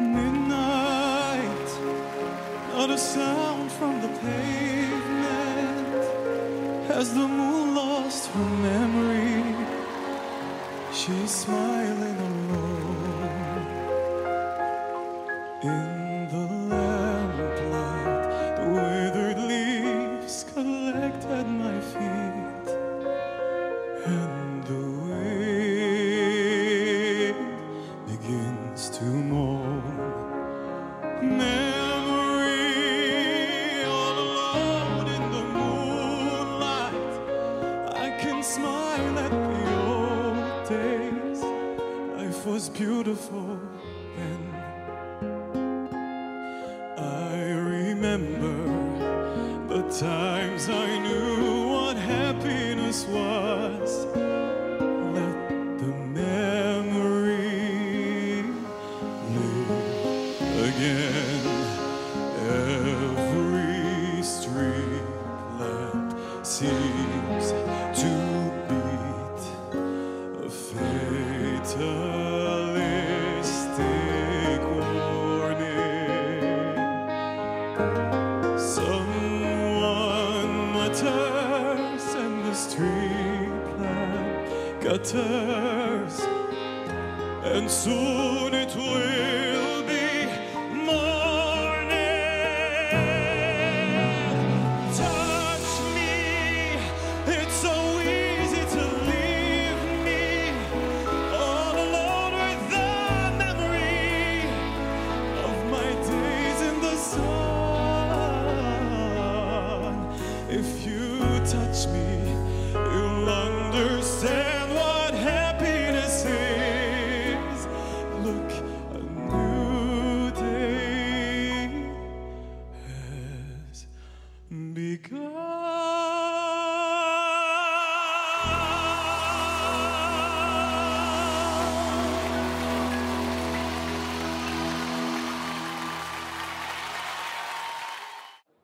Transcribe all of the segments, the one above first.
Midnight, not a sound from the pavement. Has the moon lost her memory? She's smiling alone. In the lamplight, the withered leaves collect at my feet, and the wind begins to moan. Memory, all alone in the moonlight. I can smile at the old days. Life was beautiful then. I remember the times I knew what happiness was. Let the memory live again. Every street light seems to beat a fatalistic warning. Someone mutters and the street lamp gutters, and soon it will be morning. Touch me, it's so easy to leave me all alone with the memory of my days in the sun. If you touch me, you'll understand what happiness is. Look, a new day has begun.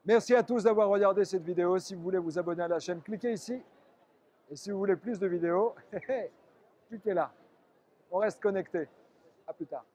Merci à tous d'avoir regardé cette vidéo. Si vous voulez vous abonner à la chaîne, cliquez ici. Et si vous voulez plus de vidéos, cliquez là. On reste connecté. À plus tard.